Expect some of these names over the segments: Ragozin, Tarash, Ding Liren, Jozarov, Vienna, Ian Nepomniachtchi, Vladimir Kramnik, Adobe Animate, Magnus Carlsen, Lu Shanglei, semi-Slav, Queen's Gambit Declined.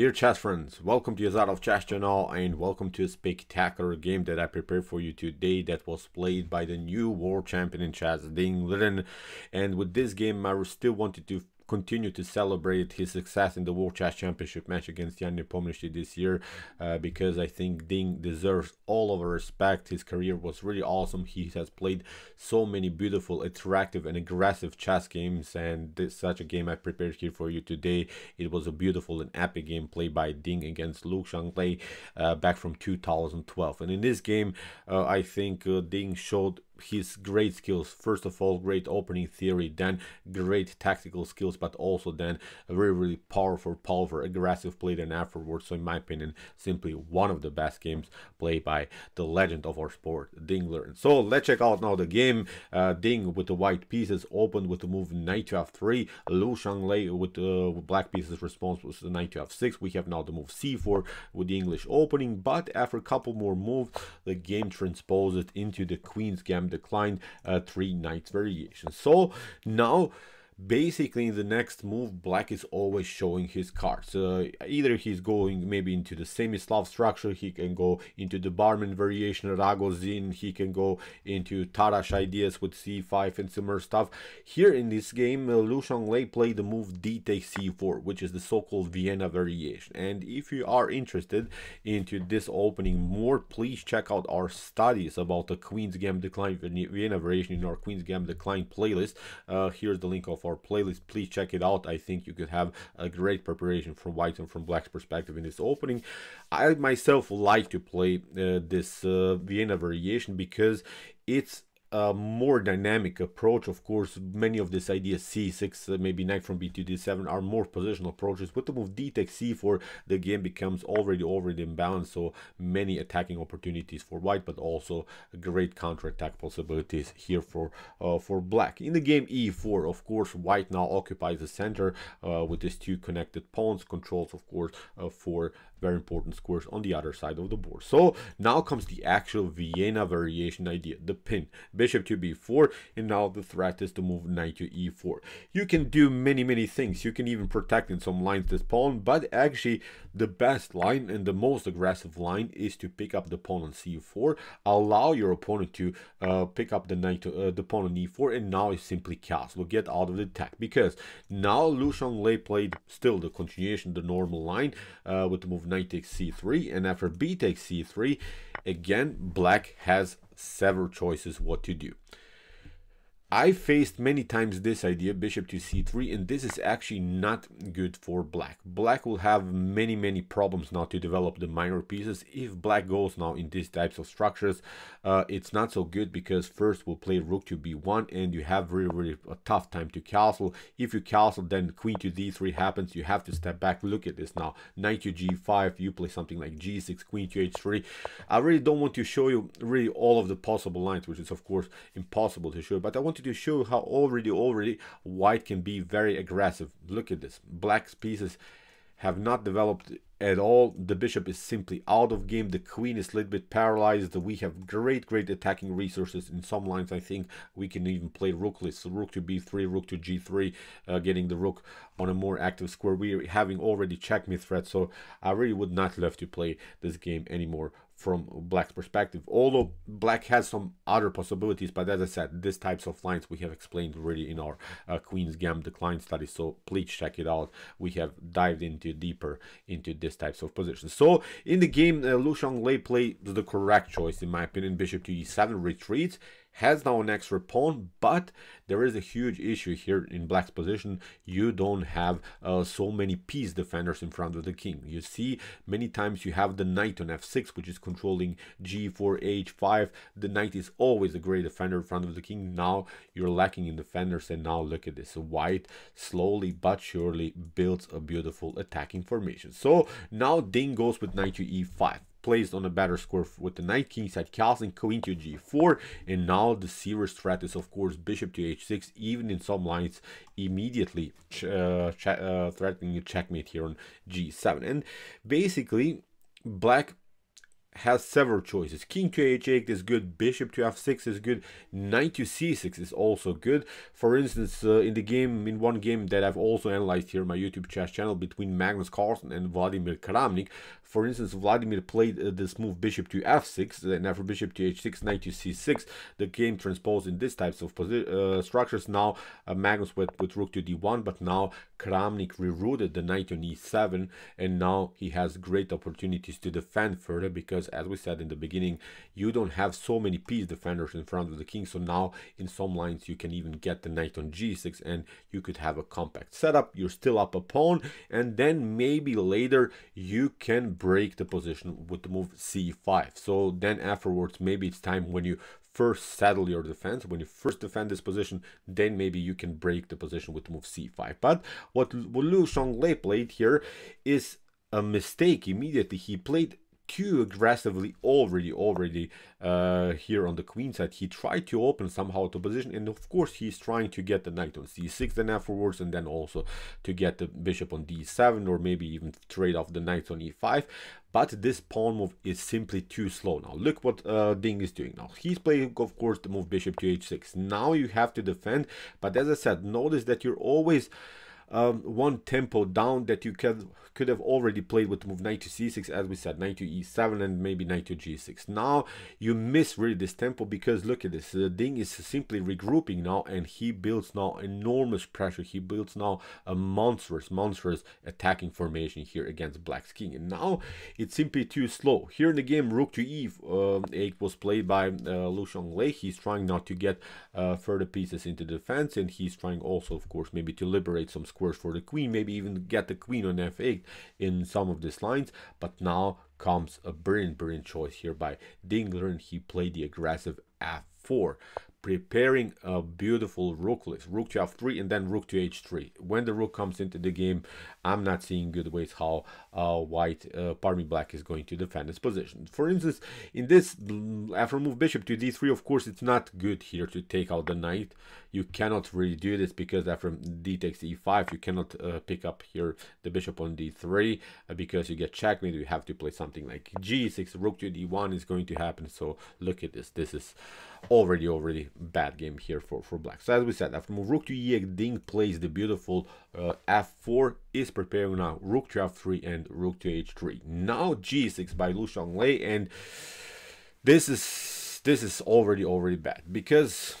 Dear chess friends, welcome to Jozarov chess channel and welcome to a spectacular game that I prepared for you today that was played by the new world champion in chess, Ding Liren. And with this game I still wanted to continue to celebrate his success in the World Chess Championship match against Ian Nepomniachtchi this year, because I think Ding deserves all of our respect. His career was really awesome. He has played so many beautiful, attractive and aggressive chess games, and such a game I prepared here for you today. It was a beautiful and epic game played by Ding against Lu Shanglei back from 2012. And in this game, I think Ding showed his great skills. First of all, great opening theory, then great tactical skills, but also then a really powerful aggressive play then afterwards. So in my opinion, simply one of the best games played by the legend of our sport, Ding Liren. So let's check out now the game. Ding with the white pieces opened with the move knight to f3. Lu Shanglei with black pieces response was the knight to f6. We have now the move c4 with the English opening, but after a couple more moves the game transposed into the queen's gambit declined three knights variation. So now basically in the next move black is always showing his cards. Either he's going maybe into the semi-Slav structure, he can go into the Barman variation, Ragozin, he can go into Tarash ideas with c5 and similar stuff. Here in this game Lu Shanglei played the move d takes c4, which is the so-called Vienna variation. And if you are interested into this opening more, please check out our studies about the Queen's Gambit Decline Vienna variation in our Queen's Gambit Decline playlist. Here's the link of our playlist, please check it out. I think you could have a great preparation from white and from black's perspective in this opening. I myself like to play this Vienna variation because it's a more dynamic approach. Of course, many of these ideas c6, maybe knight from b to d7 are more positional approaches. With the move d takes c4, the game becomes already imbalanced, so many attacking opportunities for white, but also great counterattack possibilities here for black. In the game e4, of course, white now occupies the center with these two connected pawns, controls, of course, four very important squares on the other side of the board. So now comes the actual Vienna variation idea, the pin. Bishop to b4, and now the threat is to move knight to e4. You can do many things. You can even protect in some lines this pawn, but actually the best line and the most aggressive line is to pick up the pawn on c4, allow your opponent to pick up the knight to the pawn on e4, and now is simply castle. Get out of the attack, because now Lu Shanglei played still the continuation, the normal line with the move knight takes c3, and after b takes c3, again black has several choices what to do. I faced many times this idea, bishop to c3, and this is actually not good for black. Black will have many problems now to develop the minor pieces. If black goes now in these types of structures, it's not so good, because first we'll play rook to b1, and you have really a tough time to castle. If you castle, then queen to d3 happens. You have to step back. Look at this now. Knight to g5, you play something like g6, queen to h3. I really don't want to show you really all of the possible lines, which is of course impossible to show, but I want to show how already white can be very aggressive. Look at this. Black's pieces have not developed at all. The bishop is simply out of game. The queen is a little bit paralyzed. We have great attacking resources. In some lines I think we can even play rookless, rook to b3, rook to g3, getting the rook on a more active square. We are having already checkmate threat, so I really would not love to play this game anymore from black's perspective, although black has some other possibilities. But as I said, these types of lines we have explained really in our Queen's Gambit Decline study, so please check it out. We have dived into deeper into these types of positions. So in the game Lu Shanglei played the correct choice in my opinion. Bishop to e7 retreats, has now an extra pawn, but there is a huge issue here in black's position. You don't have so many piece defenders in front of the king. You see many times you have the knight on f6, which is controlling g4, h5. The knight is always a great defender in front of the king. Now you're lacking in defenders, and now look at this. White slowly but surely builds a beautiful attacking formation. So now Ding goes with knight to e5, placed on a better square with the knight, kingside castling, queen to g4, and now the serious threat is of course bishop to h6, even in some lines immediately threatening a checkmate here on g7. And basically black has several choices. King to h8 is good, bishop to f6 is good, knight to c6 is also good. For instance, in one game that I've also analyzed here on my YouTube chess channel between Magnus Carlsen and Vladimir Kramnik, for instance, Vladimir played this move bishop to f6, and after bishop to h6, knight to c6, the game transposed in these types of structures. Now Magnus went with rook to d1, but now Kramnik rerouted the knight on e7, and now he has great opportunities to defend further, because as we said in the beginning, you don't have so many piece defenders in front of the king. So now in some lines you can even get the knight on g6, and you could have a compact setup. You're still up a pawn, and then maybe later you can break the position with the move c5. So then afterwards, maybe it's time when you first settle your defense, when you first defend this position, then maybe you can break the position with the move c5. But what Lu Shanglei played here is a mistake immediately. He played too aggressively already here on the queen side. He tried to open somehow the position, and of course he's trying to get the knight on c6 then afterwards, and then also to get the bishop on d7, or maybe even trade off the knights on e5. But this pawn move is simply too slow. Now look what Ding is doing now. He's playing, of course, the move bishop to h6. Now you have to defend, but as I said, notice that you're always one tempo down, that you could have already played with the move knight to c6, as we said, knight to e7, and maybe knight to g6. Now you miss really this tempo, because look at this, Ding is simply regrouping now, and he builds now enormous pressure. He builds now a monstrous attacking formation here against Black's king, and now it's simply too slow. Here in the game, rook to e8 was played by Lu Shanglei. He's trying now to get further pieces into defense, and he's trying also, of course, maybe to liberate some squares for the queen, maybe even get the queen on f8 in some of these lines. But now comes a brilliant choice here by Ding Liren. He played the aggressive f4, preparing a beautiful rook list, rook to f3 and then rook to h3. When the rook comes into the game, I'm not seeing good ways how black is going to defend this position. For instance, in this, after move bishop to d3, of course, it's not good here to take out the knight. You cannot really do this, because after d takes e5, you cannot pick up here the bishop on d3, because you get checkmate. You have to play something like g6, rook to d1 is going to happen. So look at this, this is already bad game here for black. So as we said, after move rook to e8, Ding plays the beautiful f4, is preparing now rook to f3 and rook to h3. Now g6 by Lu Shanglei, and this is already bad, because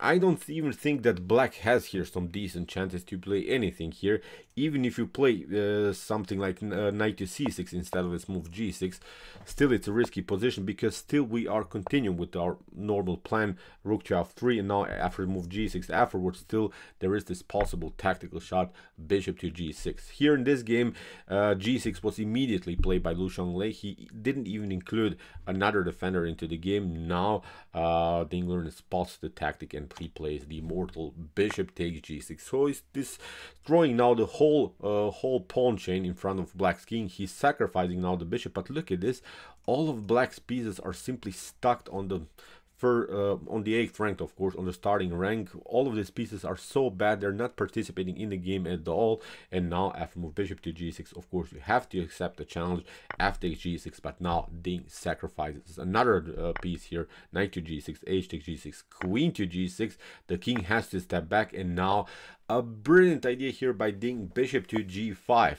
I don't even think that black has here some decent chances to play anything here. Even if you play something like knight to c6 instead of this move g6, still it's a risky position, because still we are continuing with our normal plan, rook to f3, and now after move g6 afterwards, still there is this possible tactical shot, bishop to g6. Here in this game, g6 was immediately played by Lu Shanglei. He didn't even include another defender into the game. Now Ding Liren spots the tactic, and he plays the mortal bishop takes g6. So is this drawing now the whole pawn chain in front of black's king. He's sacrificing now the bishop, but look at this, all of black's pieces are simply stuck on the eighth rank, of course, on the starting rank. All of these pieces are so bad, they're not participating in the game at all. And now after move bishop to g6, of course, you have to accept the challenge, f takes g6, but now Ding sacrifices another piece here, knight to g6, h takes g6, queen to g6. The king has to step back, and now a brilliant idea here by Ding, bishop to g5.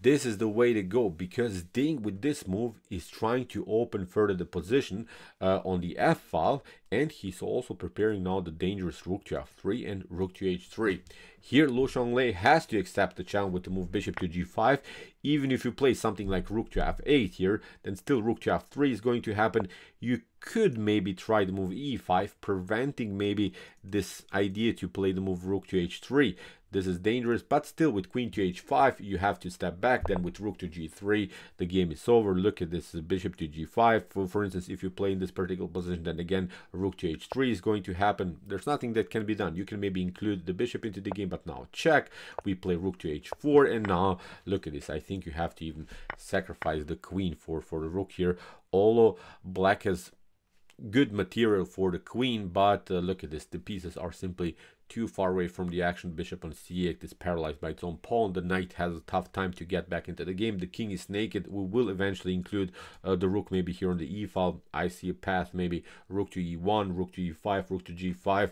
This is the way to go, because Ding with this move is trying to open further the position on the f file, and he's also preparing now the dangerous rook to f3 and rook to h3. Here Lu Shanglei has to accept the challenge with the move bishop to g5. Even if you play something like rook to f8 here, then still rook to f3 is going to happen. You could maybe try the move e5, preventing maybe this idea to play the move rook to h3. This is dangerous, but still with queen to h5, you have to step back. Then with rook to g3, the game is over. Look at this, bishop to g5. For instance, if you play in this particular position, then again, rook to h3 is going to happen. There's nothing that can be done. You can maybe include the bishop into the game, but now check. We play rook to h4, and now look at this. I think you have to even sacrifice the queen for the rook here. Although black has good material for the queen, but look at this, the pieces are simply too far away from the action. Bishop on c8 is paralyzed by its own pawn. The knight has a tough time to get back into the game. The king is naked. We will eventually include the rook maybe here on the e file. I see a path, maybe rook to e1, rook to e5, rook to g5.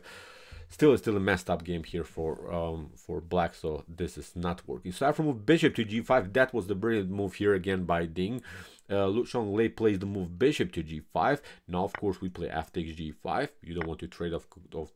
Still a messed up game here for black, so this is not working. So after move bishop to g5, that was the brilliant move here again by Ding. Lu Shanglei plays the move bishop to g5. Now, of course, we play f takes g5. You don't want to trade off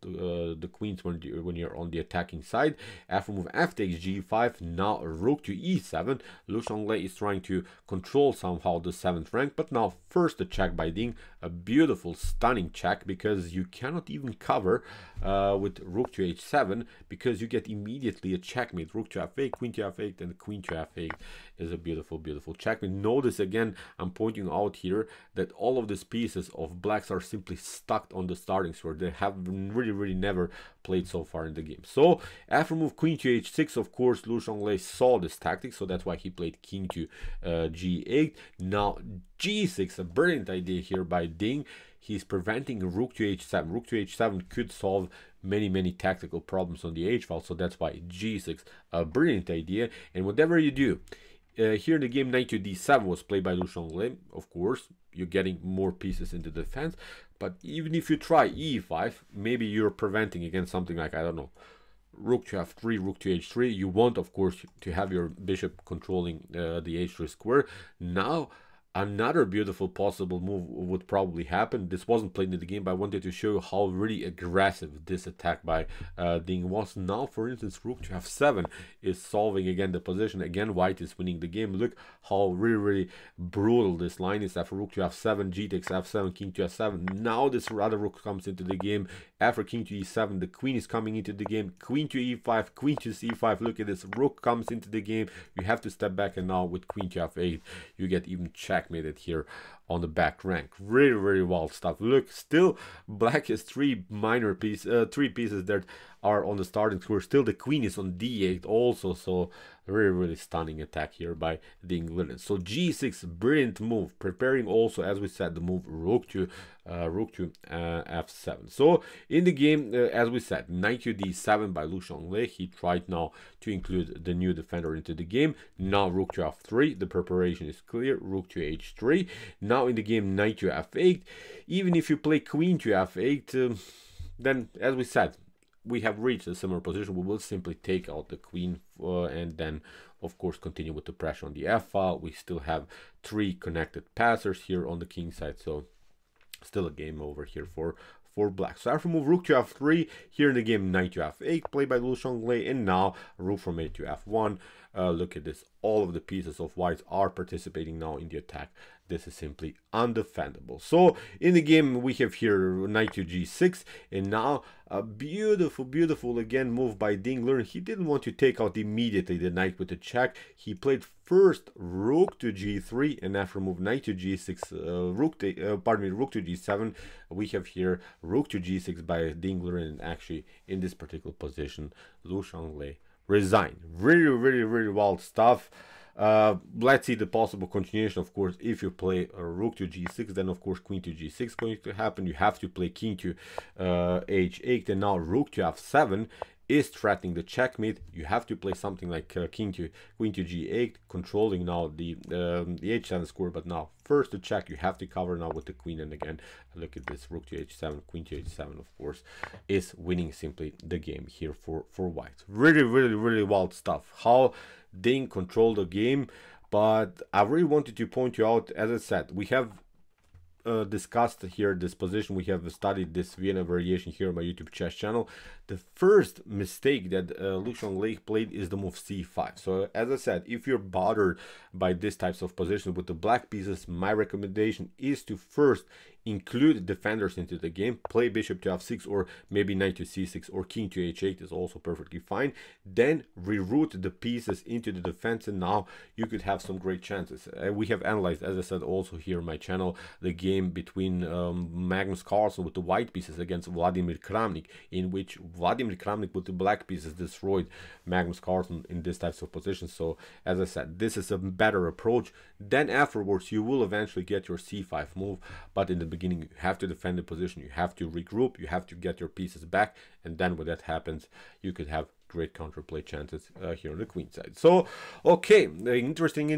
the queens when you're on the attacking side. After move f takes g5, now rook to e7. Lu Shanglei is trying to control somehow the 7th rank, but now first the check by Ding. A beautiful, stunning check, because you cannot even cover with rook to h7, because you get immediately a checkmate. Rook to f8, queen to f8, and queen to f8 is a beautiful, beautiful checkmate. Notice again, I'm pointing out here that all of these pieces of blacks are simply stuck on the starting square. They have really never played so far in the game. So after move queen to h6, of course, Lu Shanglei saw this tactic, so that's why he played king to g8. Now g6, a brilliant idea here by Ding. He's preventing rook to h7. Rook to h7 could solve many tactical problems on the h-file, so that's why g6, a brilliant idea. And whatever you do, here in the game, knight to d7 was played by Lu Shanglei. Of course, you're getting more pieces into defense, but even if you try e5, maybe you're preventing against something like, I don't know, rook to f3, rook to h3. You want, of course, to have your bishop controlling the h3 square. Now, another beautiful possible move would probably happen. This wasn't played in the game, but I wanted to show you how really aggressive this attack by Ding was. Now, for instance, rook to f7 is solving again the position. Again, white is winning the game. Look how really brutal this line is. After rook to f7, g takes f7, king to f7. Now this other rook comes into the game. After king to e7, the queen is coming into the game. Queen to e5, queen to c5. Look at this, rook comes into the game. You have to step back, and now with queen to f8, you get even checked. Made it here on the back rank. Really wild stuff. Look, still black has three pieces that are on the starting square. Still the queen is on d8 also, so really stunning attack here by Ding Liren. So g6, brilliant move, preparing also, as we said, the move rook to f7. So in the game, as we said, knight to d7 by Lu Shanglei. He tried now to include the new defender into the game. Now rook to f3, the preparation is clear, rook to h3. Now in the game, knight to f8. Even if you play queen to f8, then, as we said, we have reached a similar position. We will simply take out the queen and then, of course, continue with the pressure on the f-file. We still have three connected passers here on the king side, so still a game over here for black. So after move rook to f3, here in the game, knight to f8, played by Lu Shanglei, and now rook from a to f1. Look at this, all of the pieces of white are participating now in the attack. This is simply undefendable. So in the game, we have here knight to g6, and now a beautiful again move by Ding Liren. He didn't want to take out immediately the knight with a check. He played first rook to g3, and after move knight to g6, rook to g7. We have here rook to g6 by Ding Liren, and actually in this particular position, Lu Shanglei resigned. Really wild stuff. Let's see the possible continuation. Of course, if you play rook to g6, then of course queen to g6 is going to happen. You have to play king to h8, and now rook to f7 is threatening the checkmate. You have to play something like queen to g8, controlling now the h7 square. But now first to check, you have to cover now with the queen, and again, look at this, rook to h7, queen to h7, of course, is winning simply the game here for white. Really wild stuff how Ding controlled the game. But I really wanted to point you out, as I said, we have discussed here this position. We have studied this Vienna variation here on my YouTube chess channel. The first mistake that Lu Shanglei played is the move c5. So as I said, if you're bothered by these types of positions with the black pieces, my recommendation is to first include defenders into the game. Play bishop to f6, or maybe knight to c6, or king to h8 is also perfectly fine. Then reroute the pieces into the defense, and now you could have some great chances. We have analyzed, as I said, also here on my channel, the game between Magnus Carlsen with the white pieces against Vladimir Kramnik, in which Vladimir Kramnik with the black pieces destroyed Magnus Carlsen in these types of positions. So as I said, this is a better approach. Then afterwards, you will eventually get your c5 move, but in the beginning, you have to defend the position, you have to regroup, you have to get your pieces back, and then when that happens, you could have great counterplay chances here on the queen side. So, okay, interesting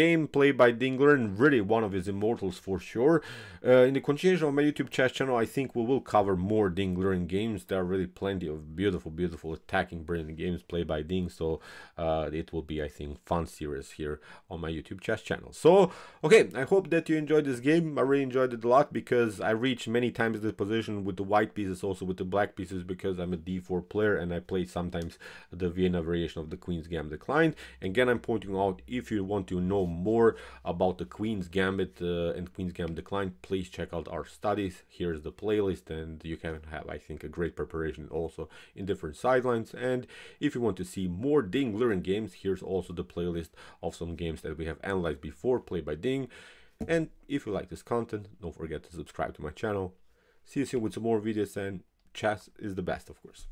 game played by Ding Liren, really one of his immortals for sure. In the continuation of my YouTube chess channel, I think we will cover more Ding Liren games. There are really plenty of beautiful attacking brilliant games played by Ding, so it will be, I think, fun series here on my YouTube chess channel. So, okay, I hope that you enjoyed this game. I really enjoyed it a lot because I reached many times this position with the white pieces, also with the black pieces, because I'm a d4 player and I play sometimes the Vienna variation of the Queen's Gambit client. Again, I'm pointing out, if you want to know more about the Queen's Gambit and Queen's Gambit decline, please check out our studies. Here's the playlist, and you can have, I think, a great preparation also in different sidelines. And if you want to see more Ding Liren games, here's also the playlist of some games that we have analyzed before, played by Ding. And if you like this content, don't forget to subscribe to my channel. See you soon with some more videos, and chess is the best, of course.